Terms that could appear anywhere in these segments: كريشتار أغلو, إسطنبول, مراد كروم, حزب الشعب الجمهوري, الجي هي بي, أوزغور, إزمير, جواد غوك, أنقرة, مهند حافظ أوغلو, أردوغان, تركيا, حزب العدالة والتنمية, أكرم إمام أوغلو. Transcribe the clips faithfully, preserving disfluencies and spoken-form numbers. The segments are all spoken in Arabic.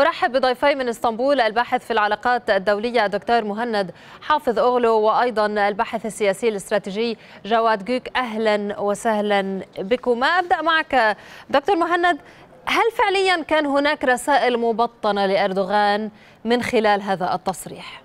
أرحب بضيفي من اسطنبول الباحث في العلاقات الدولية دكتور مهند حافظ أوغلو وأيضا الباحث السياسي الاستراتيجي جواد غوك. أهلا وسهلا بكم. ما أبدأ معك دكتور مهند، هل فعليا كان هناك رسائل مبطنة لأردوغان من خلال هذا التصريح؟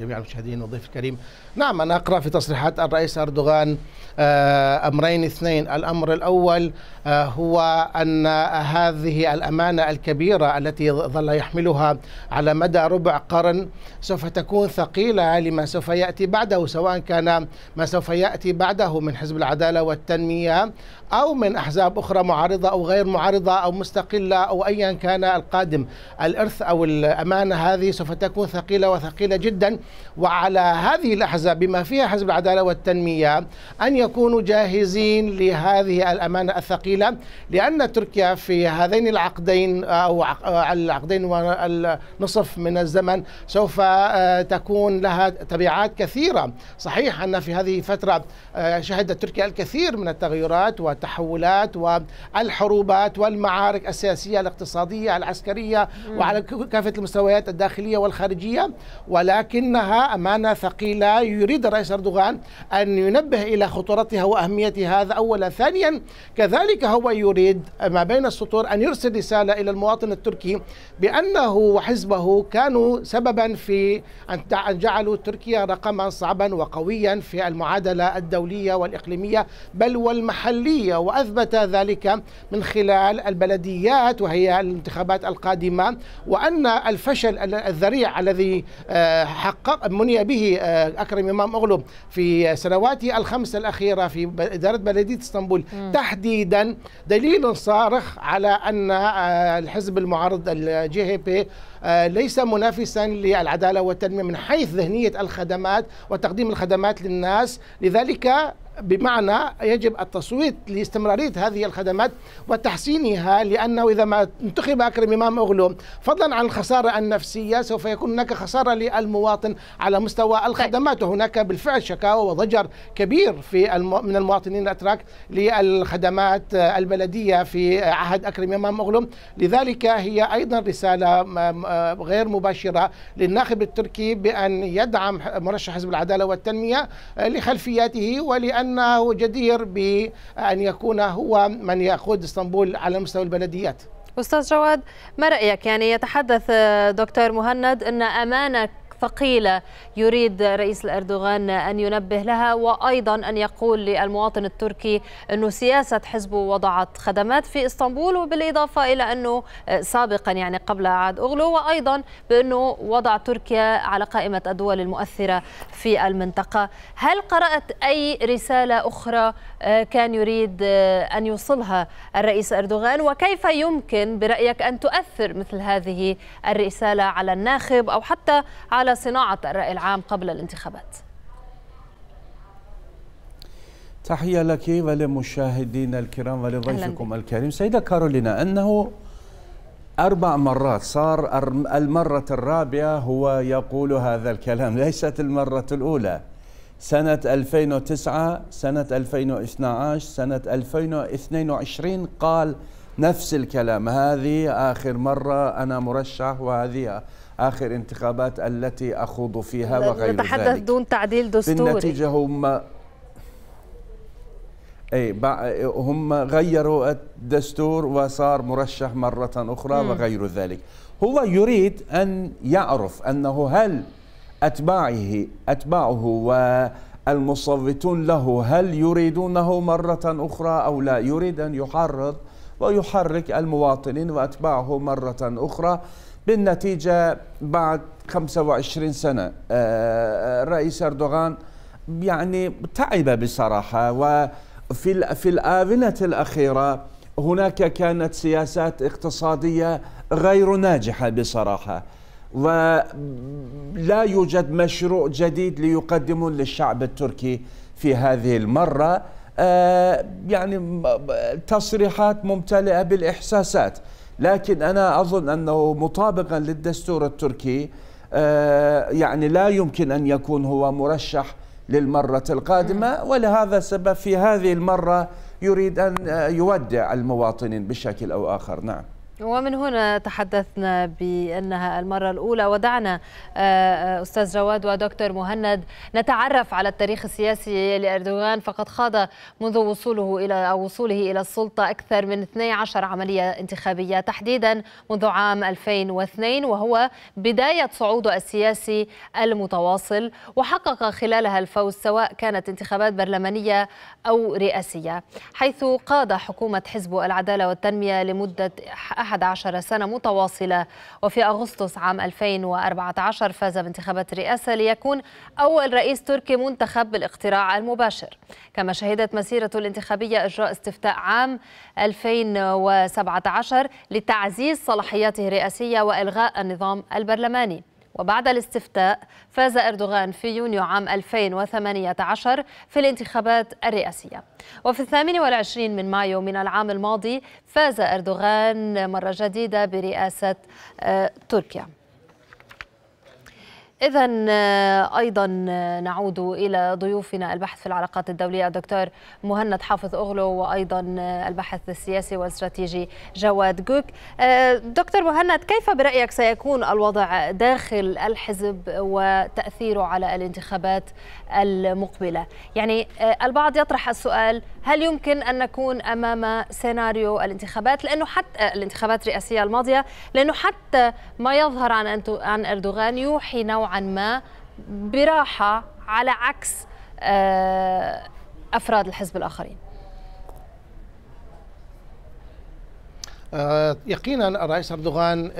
جميع المشاهدين والضيف الكريم، نعم أنا أقرأ في تصريحات الرئيس أردوغان أمرين اثنين. الأمر الأول هو أن هذه الأمانة الكبيرة التي ظل يحملها على مدى ربع قرن سوف تكون ثقيلة لما سوف يأتي بعده، سواء كان ما سوف يأتي بعده من حزب العدالة والتنمية أو من أحزاب أخرى معارضة أو غير معارضة أو مستقلة أو أيا كان القادم. الإرث أو الأمانة هذه سوف تكون ثقيلة وثقيلة جدا، وعلى هذه الأحزاب بما فيها حزب العدالة والتنمية أن يكونوا جاهزين لهذه الأمانة الثقيلة، لأن تركيا في هذين العقدين أو العقدين والنصف من الزمن سوف تكون لها تبعات كثيرة. صحيح أن في هذه الفترة شهدت تركيا الكثير من التغيرات والتحولات والحروبات والمعارك السياسية الاقتصادية العسكرية وعلى كافة المستويات الداخلية والخارجية، ولكنها أمانة ثقيلة يريد الرئيس أردوغان أن ينبه إلى خطورتها وأهمية هذا أولا. ثانيا كذلك هو يريد ما بين السطور أن يرسل رسالة إلى المواطن التركي بأنه وحزبه كانوا سببا في أن جعلوا تركيا رقما صعبا وقويا في المعادلة الدولية والإقليمية بل والمحلية، وأثبت ذلك من خلال البلديات وهي الانتخابات القادمة، وأن الفشل الذريع الذي حقق مني به أكرم إمام أوغلو في سنواته الخمس الأخيرة في إدارة بلدية اسطنبول م. تحديدا دليل صارخ على أن الحزب المعارض الجي هي بي ليس منافسا للعدالة والتنمية من حيث ذهنية الخدمات وتقديم الخدمات للناس. لذلك بمعنى يجب التصويت لاستمرارية هذه الخدمات وتحسينها، لأنه إذا ما انتخب أكرم إمام أوغلو فضلا عن الخسارة النفسية سوف يكون هناك خسارة للمواطن على مستوى الخدمات، وهناك بالفعل شكاوى وضجر كبير في الم... من المواطنين الأتراك للخدمات البلدية في عهد أكرم إمام أوغلو. لذلك هي أيضا رسالة غير مباشرة للناخب التركي بأن يدعم مرشح حزب العدالة والتنمية لخلفياته، ولأن أنه جدير بأن يكون هو من يقود اسطنبول على مستوى البلديات. أستاذ جواد، ما رأيك؟ يعني يتحدث دكتور مهند أن أمانة ثقيلة يريد رئيس الأردوغان أن ينبه لها، وأيضا أن يقول للمواطن التركي أنه سياسة حزبه وضعت خدمات في إسطنبول، وبالإضافة إلى أنه سابقا يعني قبل عهد أوغلو، وأيضا بأنه وضع تركيا على قائمة الدول المؤثرة في المنطقة. هل قرأت أي رسالة أخرى كان يريد أن يوصلها الرئيس أردوغان، وكيف يمكن برأيك أن تؤثر مثل هذه الرسالة على الناخب أو حتى على صناعة الرأي العام قبل الانتخابات؟ تحية لك ولمشاهدينا الكرام ولضيفكم الكريم. سيدة كارولينا، أنه أربع مرات صار المرة الرابعة هو يقول هذا الكلام، ليست المرة الأولى. سنة ألفين وتسعة، سنة ألفين واثني عشر، سنة ألفين واثنين وعشرين قال نفس الكلام، هذه آخر مرة أنا مرشح وهذه آخر انتخابات التي أخوض فيها وغير ذلك. نتحدث دون تعديل دستوري. بالنتيجة هم أي هم غيروا الدستور وصار مرشح مرة أخرى م. وغير ذلك. هو يريد أن يعرف أنه هل أتباعه أتباعه والمصوتون له هل يريدونه مرة أخرى أو لا. يريد أن يحرض ويحرك المواطنين وأتباعه مرة أخرى. بالنتيجة بعد خمسة وعشرين سنة الرئيس أردوغان يعني تعب بصراحة، وفي في الآونة الأخيرة هناك كانت سياسات اقتصادية غير ناجحة بصراحة، ولا يوجد مشروع جديد ليقدمه للشعب التركي في هذه المرة. يعني تصريحات ممتلئة بالإحساسات، لكن أنا أظن أنه مطابقا للدستور التركي يعني لا يمكن أن يكون هو مرشح للمرة القادمة، ولهذا السبب في هذه المرة يريد أن يودع المواطنين بشكل أو آخر. نعم. ومن هنا تحدثنا بأنها المرة الأولى ودعنا أستاذ جواد ودكتور مهند نتعرف على التاريخ السياسي لأردوغان، فقد خاض منذ وصوله إلى أو وصوله إلى السلطة أكثر من اثنتي عشرة عملية انتخابية تحديدا منذ عام ألفين واثنين، وهو بداية صعوده السياسي المتواصل، وحقق خلالها الفوز سواء كانت انتخابات برلمانية أو رئاسية، حيث قاد حكومة حزب العدالة والتنمية لمدة أحد عشر سنة متواصلة. وفي أغسطس عام ألفين وأربعة عشر فاز بانتخابات الرئاسة ليكون أول رئيس تركي منتخب بالاقتراع المباشر. كما شهدت مسيرة الانتخابية إجراء استفتاء عام ألفين وسبعة عشر لتعزيز صلاحياته الرئاسية وإلغاء النظام البرلماني. وبعد الاستفتاء فاز أردوغان في يونيو عام ألفين وثمانية عشر في الانتخابات الرئاسية. وفي الثامن والعشرين من مايو من العام الماضي فاز أردوغان مرة جديدة برئاسة تركيا. إذن أيضا نعود إلى ضيوفنا البحث في العلاقات الدولية الدكتور مهند حافظ أوغلو، وأيضا الباحث السياسي والاستراتيجي جواد غوك. دكتور مهند، كيف برأيك سيكون الوضع داخل الحزب وتأثيره على الانتخابات المقبلة؟ يعني البعض يطرح السؤال، هل يمكن أن نكون أمام سيناريو الانتخابات لأنه حتى الانتخابات الرئاسية الماضية، لأنه حتى ما يظهر عن عن أردوغان يوحي نوعا عن ما براحة على عكس أفراد الحزب الآخرين؟ يقينا الرئيس أردوغان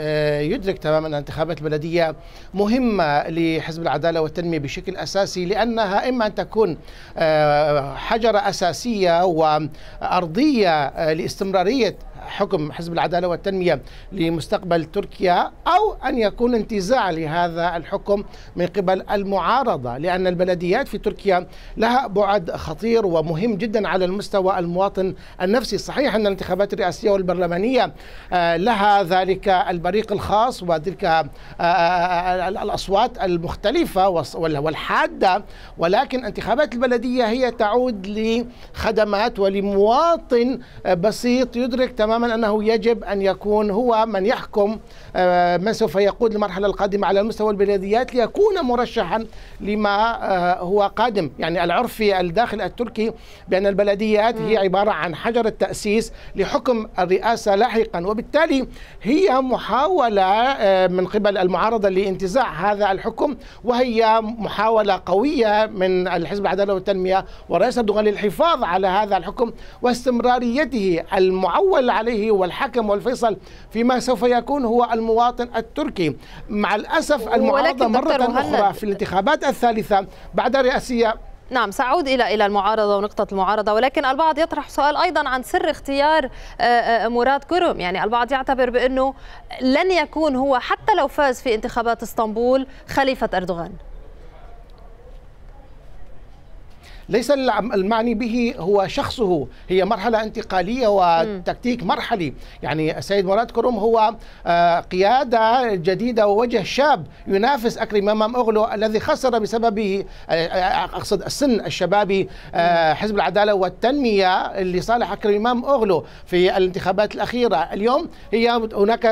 يدرك تماما أن الانتخابات البلدية مهمة لحزب العدالة والتنمية بشكل أساسي، لأنها إما أن تكون حجرة أساسية وأرضية لاستمرارية حكم حزب العدالة والتنمية لمستقبل تركيا، أو أن يكون انتزاع لهذا الحكم من قبل المعارضة، لأن البلديات في تركيا لها بعد خطير ومهم جدا على المستوى المواطن النفسي. صحيح أن الانتخابات الرئاسية والبرلمانية لها ذلك البريق الخاص وتلك الأصوات المختلفة والحادة، ولكن انتخابات البلدية هي تعود لخدمات ولمواطن بسيط يدرك تماما تماما أنه يجب أن يكون هو من يحكم من سوف يقود المرحلة القادمة على مستوى البلديات ليكون مرشحا لما هو قادم. يعني العرف في الداخل التركي بأن البلديات هي عبارة عن حجر التأسيس لحكم الرئاسة لاحقا، وبالتالي هي محاولة من قبل المعارضة لانتزاع هذا الحكم، وهي محاولة قوية من الحزب العدالة والتنمية والرئيس أردوغان للحفاظ على هذا الحكم واستمراريته. المعول عليه والحكم والفيصل فيما سوف يكون هو المواطن التركي. مع الأسف المعارضة مرة أخرى في الانتخابات الثالثة بعد رئاسية. نعم، سأعود إلى إلى المعارضة ونقطة المعارضة، ولكن البعض يطرح سؤال أيضا عن سر اختيار مراد كروم. يعني البعض يعتبر بأنه لن يكون هو حتى لو فاز في انتخابات اسطنبول خليفة أردوغان. ليس المعني به هو شخصه، هي مرحلة انتقالية وتكتيك مرحلي. يعني السيد مراد كروم هو قيادة جديدة ووجه شاب ينافس أكرم إمام أوغلو الذي خسر بسببه، أقصد السن الشبابي، حزب العدالة والتنمية اللي صالح أكرم إمام أوغلو في الانتخابات الأخيرة. اليوم هي هناك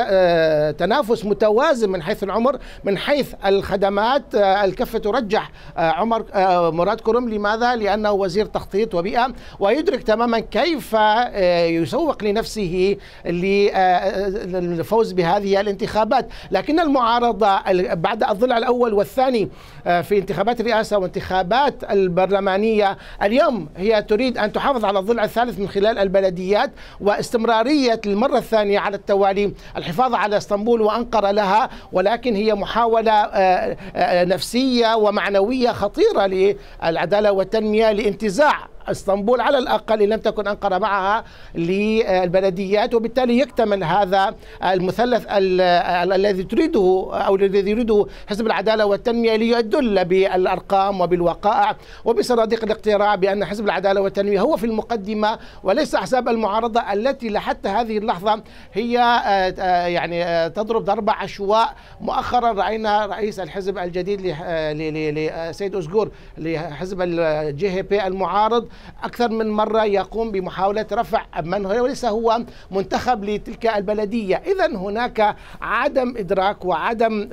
تنافس متوازن من حيث العمر، من حيث الخدمات. الكفة ترجح عمر مراد كروم. لماذا؟ لأنه وزير تخطيط وبيئة ويدرك تماما كيف يسوق لنفسه للفوز بهذه الانتخابات. لكن المعارضة بعد الضلع الأول والثاني في انتخابات الرئاسة وانتخابات البرلمانية اليوم هي تريد أن تحافظ على الضلع الثالث من خلال البلديات واستمرارية المرة الثانية على التوالي الحفاظ على اسطنبول وأنقرة لها، ولكن هي محاولة نفسية ومعنوية خطيرة للعدالة والتنمية لانتزاع اسطنبول على الأقل إن لم تكن أنقرة معها للبلديات، وبالتالي يكتمل هذا المثلث الذي تريده أو الذي يريده حزب العدالة والتنمية ليدل بالأرقام وبالوقائع وبصناديق الاقتراع بأن حزب العدالة والتنمية هو في المقدمة وليس أحزاب المعارضة التي لحتى هذه اللحظة هي يعني تضرب ضربة عشواء. مؤخرا رأينا رئيس الحزب الجديد لسيد أوزغور لحزب الجي هي بي المعارض أكثر من مرة يقوم بمحاولة رفع منه، وليس هو منتخب لتلك البلدية. إذن هناك عدم إدراك وعدم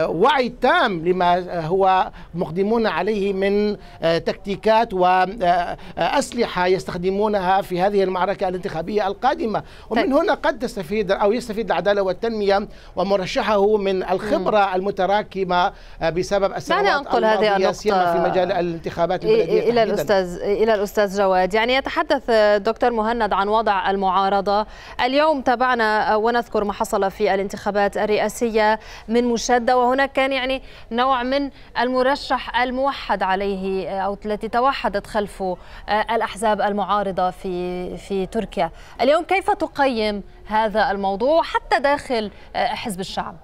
وعي تام لما هو مقدمون عليه من تكتيكات وأسلحة يستخدمونها في هذه المعركة الانتخابية القادمة. ومن هنا قد تستفيد أو يستفيد العدالة والتنمية ومرشحه من الخبرة المتراكمة بسبب السنوات الماضية سيما في مجال الانتخابات البلدية. إلى الأستاذ إلى الأستاذ جواد، يعني يتحدث دكتور مهند عن وضع المعارضة. اليوم تابعنا ونذكر ما حصل في الانتخابات الرئاسية من مشادة، وهناك كان يعني نوع من المرشح الموحد عليه أو التي توحدت خلفه الأحزاب المعارضة في في تركيا. اليوم كيف تقيم هذا الموضوع حتى داخل حزب الشعب؟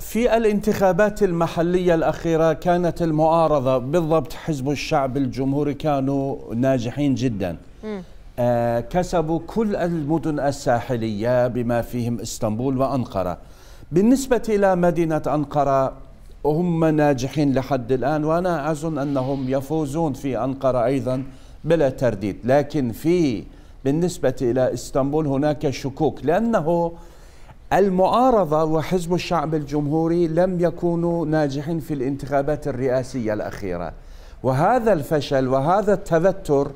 في الانتخابات المحلية الأخيرة كانت المعارضة بالضبط حزب الشعب الجمهوري كانوا ناجحين جدا، كسبوا كل المدن الساحلية بما فيهم اسطنبول وأنقرة. بالنسبة إلى مدينة أنقرة هم ناجحين لحد الآن، وأنا أظن أنهم يفوزون في أنقرة أيضا بلا ترديد. لكن في بالنسبة إلى اسطنبول هناك شكوك، لأنه المعارضة وحزب الشعب الجمهوري لم يكونوا ناجحين في الانتخابات الرئاسية الأخيرة، وهذا الفشل وهذا التوتر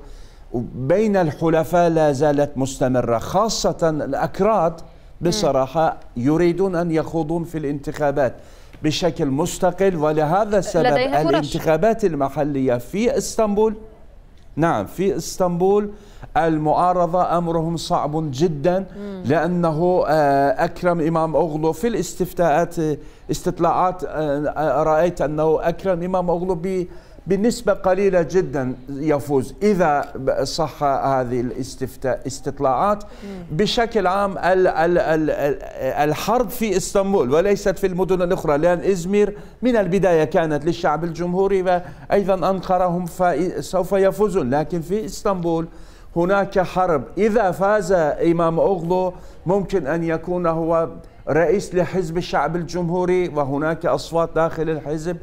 بين الحلفاء لا زالت مستمرة، خاصة الأكراد بصراحة يريدون أن يخوضون في الانتخابات بشكل مستقل، ولهذا السبب الانتخابات المحلية في اسطنبول، نعم في اسطنبول المعارضة أمرهم صعب جدا، لأنه أكرم إمام أوغلو في الاستفتاءات استطلاعات رأيت أنه أكرم إمام أوغلو بنسبة قليلة جدا يفوز إذا صح هذه الاستطلاعات. بشكل عام الحرب في اسطنبول وليست في المدن الأخرى، لأن إزمير من البداية كانت للشعب الجمهوري وأيضا أنقرة هم سوف يفوزون، لكن في اسطنبول هناك حرب. إذا فاز إمام أوغلو ممكن أن يكون هو رئيس لحزب الشعب الجمهوري، وهناك أصوات داخل الحزب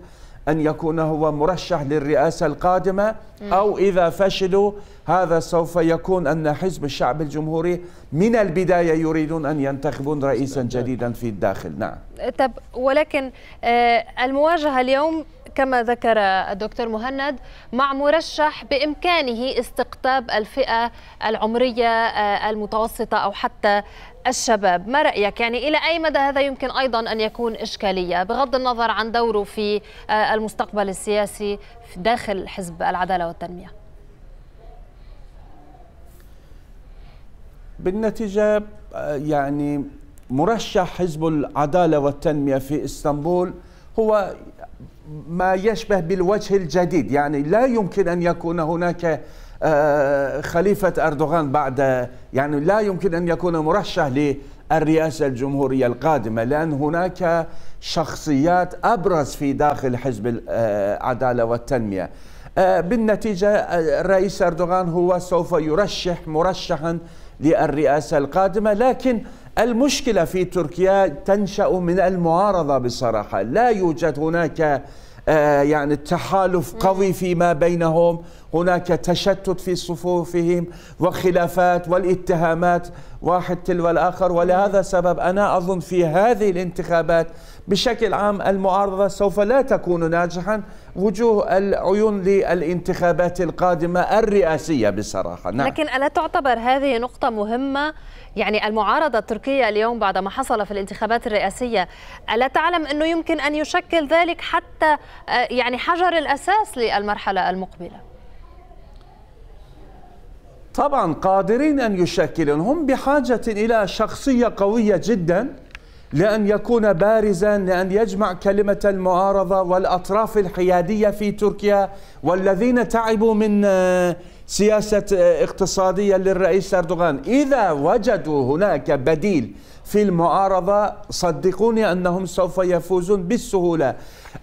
أن يكون هو مرشح للرئاسة القادمة، أو إذا فشلوا هذا سوف يكون أن حزب الشعب الجمهوري من البداية يريدون أن ينتخبون رئيسا جديدا في الداخل. نعم. طب ولكن المواجهة اليوم كما ذكر الدكتور مهند مع مرشح بإمكانه استقطاب الفئة العمرية المتوسطة أو حتى الشباب، ما رأيك؟ يعني إلى أي مدى هذا يمكن أيضا أن يكون إشكالية بغض النظر عن دوره في المستقبل السياسي داخل حزب العدالة والتنمية؟ بالنتيجة يعني مرشح حزب العدالة والتنمية في اسطنبول هو ما يشبه بالوجه الجديد، يعني لا يمكن أن يكون هناك خليفة أردوغان بعد، يعني لا يمكن أن يكون مرشح للرئاسة الجمهورية القادمة، لأن هناك شخصيات أبرز في داخل حزب العدالة والتنمية. بالنتيجة الرئيس أردوغان هو سوف يرشح مرشحا للرئاسة القادمة، لكن المشكلة في تركيا تنشأ من المعارضة بصراحة، لا يوجد هناك يعني تحالف قوي فيما بينهم، هناك تشتت في صفوفهم وخلافات والاتهامات واحد تلو الآخر، ولهذا السبب أنا أظن في هذه الانتخابات بشكل عام المعارضة سوف لا تكون ناجحا وجوه العيون للانتخابات القادمة الرئاسية بصراحة. نعم. لكن ألا تعتبر هذه نقطة مهمة؟ يعني المعارضة التركية اليوم بعد ما حصل في الانتخابات الرئاسية، ألا تعلم أنه يمكن أن يشكل ذلك حتى يعني حجر الأساس للمرحلة المقبلة؟ طبعا قادرين أن يشكلون، هم بحاجة إلى شخصية قوية جدا لأن يكون بارزا، لأن يجمع كلمة المعارضة والأطراف الحيادية في تركيا والذين تعبوا من سياسة اقتصادية للرئيس أردوغان. إذا وجدوا هناك بديل في المعارضة صدقوني أنهم سوف يفوزون بالسهولة.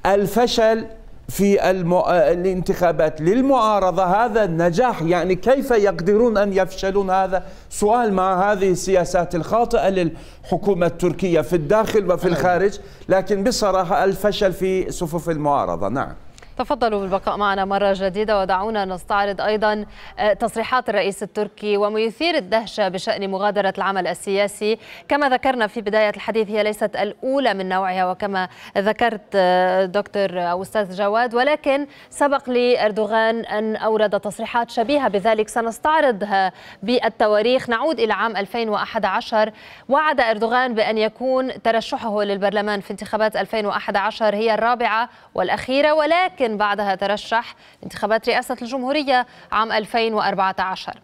الفشل في المو... الانتخابات للمعارضة هذا النجاح، يعني كيف يقدرون أن يفشلون؟ هذا سؤال مع هذه السياسات الخاطئة للحكومة التركية في الداخل وفي الخارج، لكن بصراحة الفشل في صفوف المعارضة. نعم. تفضلوا بالبقاء معنا مرة جديدة، ودعونا نستعرض أيضا تصريحات الرئيس التركي وما يثير الدهشة بشأن مغادرة العمل السياسي. كما ذكرنا في بداية الحديث هي ليست الأولى من نوعها، وكما ذكرت دكتور أو أستاذ جواد، ولكن سبق لأردوغان أن أورد تصريحات شبيهة بذلك سنستعرضها بالتواريخ. نعود إلى عام ألفين وأحد عشر، وعد أردوغان بأن يكون ترشحه للبرلمان في انتخابات ألفين وأحد عشر هي الرابعة والأخيرة، ولكن بعدها ترشح انتخابات رئاسة الجمهورية عام ألفين وأربعة عشر.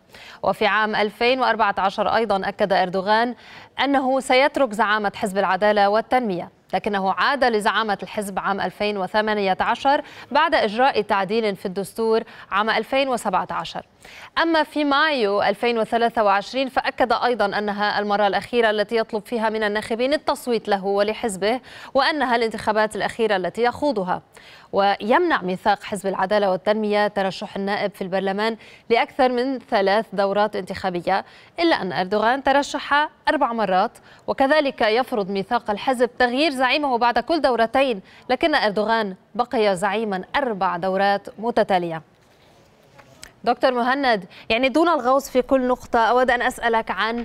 وفي عام ألفين وأربعة عشر أيضا أكد أردوغان أنه سيترك زعامة حزب العدالة والتنمية، لكنه عاد لزعامة الحزب عام ألفين وثمانية عشر بعد إجراء تعديل في الدستور عام ألفين وسبعة عشر. أما في مايو ألفين وثلاثة وعشرين فأكد أيضا أنها المرة الأخيرة التي يطلب فيها من الناخبين التصويت له ولحزبه، وأنها الانتخابات الأخيرة التي يخوضها. ويمنع ميثاق حزب العدالة والتنمية ترشح النائب في البرلمان لأكثر من ثلاث دورات انتخابية، إلا أن أردوغان ترشح أربع مرات، وكذلك يفرض ميثاق الحزب تغيير زعيمه بعد كل دورتين، لكن أردوغان بقي زعيما أربع دورات متتالية. دكتور مهند، يعني دون الغوص في كل نقطة أود أن أسألك عن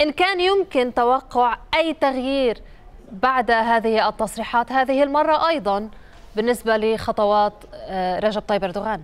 إن كان يمكن توقع أي تغيير بعد هذه التصريحات هذه المرة أيضا بالنسبة لخطوات رجب طيب أردوغان.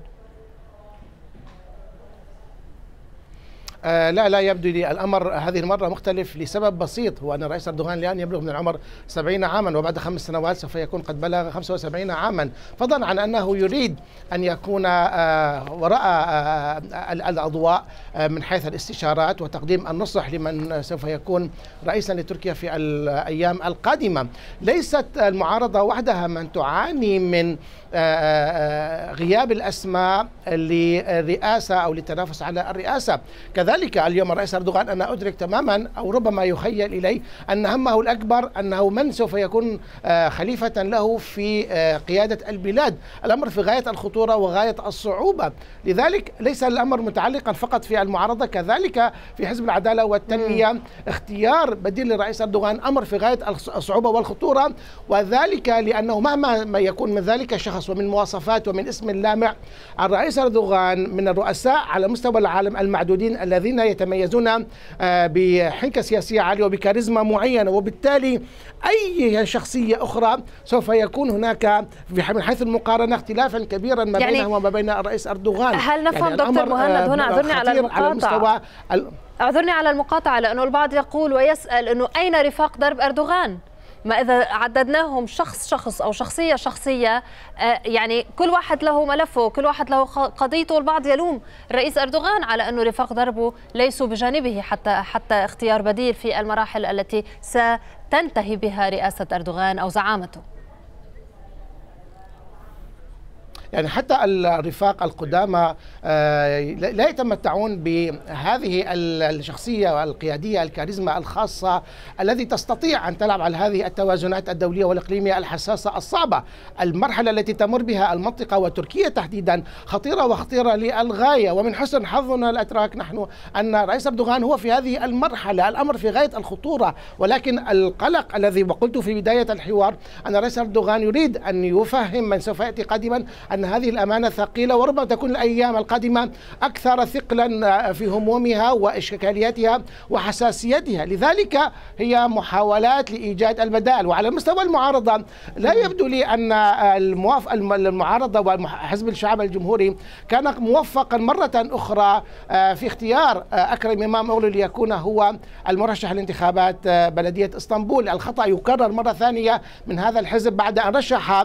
آه لا لا يبدو لي الأمر هذه المرة مختلف لسبب بسيط، هو أن الرئيس أردوغان الآن يبلغ من العمر سبعين عاما، وبعد خمس سنوات سوف يكون قد بلغ خمسة وسبعين عاما، فضلا عن أنه يريد أن يكون آه وراء آه الأضواء آه من حيث الاستشارات وتقديم النصح لمن سوف يكون رئيسا لتركيا في الأيام القادمة. ليست المعارضة وحدها من تعاني من آه غياب الأسماء للرئاسة أو للتنافس على الرئاسة. كذلك ذلك اليوم الرئيس أردوغان أنا أدرك تماما أو ربما يخيل إليه أن همه الأكبر أنه من سوف يكون خليفة له في قيادة البلاد. الأمر في غاية الخطورة وغاية الصعوبة، لذلك ليس الأمر متعلقا فقط في المعارضة، كذلك في حزب العدالة والتنمية. اختيار بديل للرئيس أردوغان أمر في غاية الصعوبة والخطورة، وذلك لأنه مهما ما يكون من ذلك شخص ومن مواصفات ومن اسم لامع، الرئيس أردوغان من الرؤساء على مستوى العالم المعدودين الذين يتميزون بحنكة سياسية عالية وبكاريزما معينة، وبالتالي أي شخصية أخرى سوف يكون هناك من حيث المقارنة اختلافا كبيرا ما يعني بينه وما بين الرئيس أردوغان. هل نفهم يعني دكتور مهند هنا، أعذرني على المقاطعة على أعذرني على المقاطعة لأنه البعض يقول ويسأل أنه أين رفاق درب أردوغان؟ ما إذا عددناهم شخص شخص أو شخصية شخصية، يعني كل واحد له ملفه، كل واحد له قضيته. البعض يلوم الرئيس أردوغان على أنه رفاق دربه ليسوا بجانبه حتى حتى اختيار بديل في المراحل التي ستنتهي بها رئاسة أردوغان أو زعامته. يعني حتى الرفاق القدامى لا يتمتعون بهذه الشخصية القيادية الكاريزما الخاصة التي تستطيع أن تلعب على هذه التوازنات الدولية والإقليمية الحساسة الصعبة. المرحلة التي تمر بها المنطقة وتركيا تحديدا خطيرة وخطيرة للغاية، ومن حسن حظنا الأتراك نحن أن رئيس أردوغان هو في هذه المرحلة. الأمر في غاية الخطورة، ولكن القلق الذي قلته في بداية الحوار أن رئيس أردوغان يريد أن يفهم من سوف يأتي قادما أن أن هذه الأمانة ثقيلة، وربما تكون الأيام القادمة أكثر ثقلا في همومها وإشكالياتها وحساسيتها. لذلك هي محاولات لإيجاد البدائل. وعلى مستوى المعارضة لا يبدو لي أن المعارضة وحزب الشعب الجمهوري كان موفقا مرة أخرى في اختيار أكرم إمام أوغلو ليكون هو المرشح لانتخابات بلدية إسطنبول. الخطأ يكرر مرة ثانية من هذا الحزب بعد أن رشح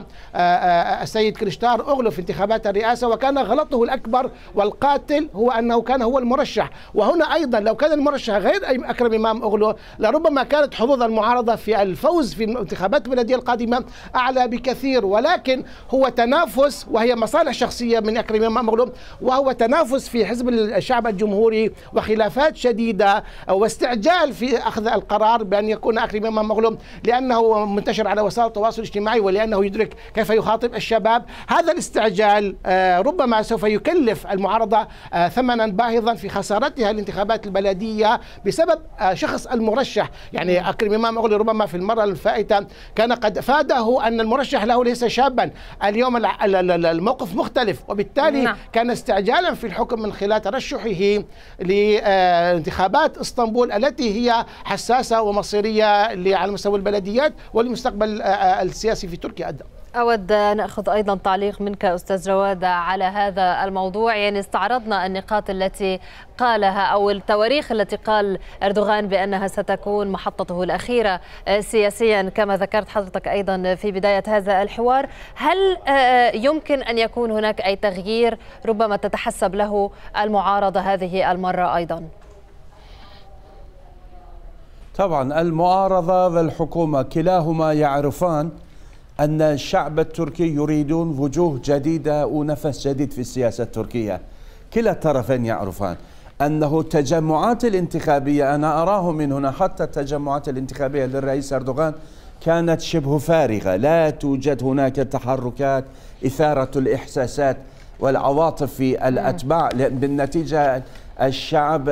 السيد كريشتار أغلو في انتخابات الرئاسة، وكان غلطه الأكبر والقاتل هو أنه كان هو المرشح. وهنا أيضا لو كان المرشح غير أكرم إمام أوغلو لربما كانت حظوظ المعارضة في الفوز في الانتخابات البلدية القادمة أعلى بكثير، ولكن هو تنافس وهي مصالح شخصية من أكرم إمام أوغلو، وهو تنافس في حزب الشعب الجمهوري وخلافات شديدة واستعجال في أخذ القرار بأن يكون أكرم إمام أوغلو لأنه منتشر على وسائل التواصل الاجتماعي ولأنه يدرك كيف يخاطب الشباب. هذا الاستعجال الاستعجال ربما سوف يكلف المعارضة ثمنا باهظا في خسارتها الانتخابات البلدية بسبب شخص المرشح. يعني أكرم إمام أوغلو ربما في المرة الفائتة كان قد فاده أن المرشح له ليس شابا، اليوم الموقف مختلف، وبالتالي كان استعجالا في الحكم من خلال ترشحه لانتخابات اسطنبول التي هي حساسة ومصيرية على مستوى البلديات ولمستقبل السياسي في تركيا. أدى أود أن أخذ أيضا تعليق منك أستاذ جواد على هذا الموضوع. يعني استعرضنا النقاط التي قالها أو التواريخ التي قال أردوغان بأنها ستكون محطته الأخيرة سياسيا كما ذكرت حضرتك أيضا في بداية هذا الحوار. هل يمكن أن يكون هناك أي تغيير ربما تتحسب له المعارضة هذه المرة أيضا؟ طبعا المعارضة والحكومة كلاهما يعرفان أن الشعب التركي يريدون وجوه جديدة ونفس جديد في السياسة التركية. كلا الطرفين يعرفان أنه التجمعات الانتخابية، أنا أراه من هنا حتى التجمعات الانتخابية للرئيس أردوغان كانت شبه فارغة، لا توجد هناك تحركات إثارة الإحساسات والعواطف في الأتباع. بالنتيجة الشعب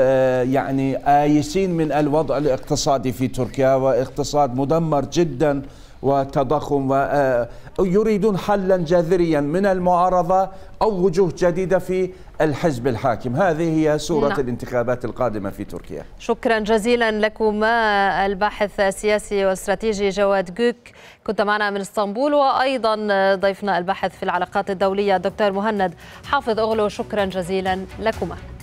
يعني آيسين من الوضع الاقتصادي في تركيا، واقتصاد مدمر جدا وتضخم، ويريدون حلا جذريا من المعارضة أو وجوه جديدة في الحزب الحاكم. هذه هي صورة نعم. الانتخابات القادمة في تركيا. شكرا جزيلا لكما الباحث السياسي والاستراتيجي جواد غوك، كنت معنا من اسطنبول، وأيضا ضيفنا الباحث في العلاقات الدولية دكتور مهند حافظ أوغلو. شكرا جزيلا لكما.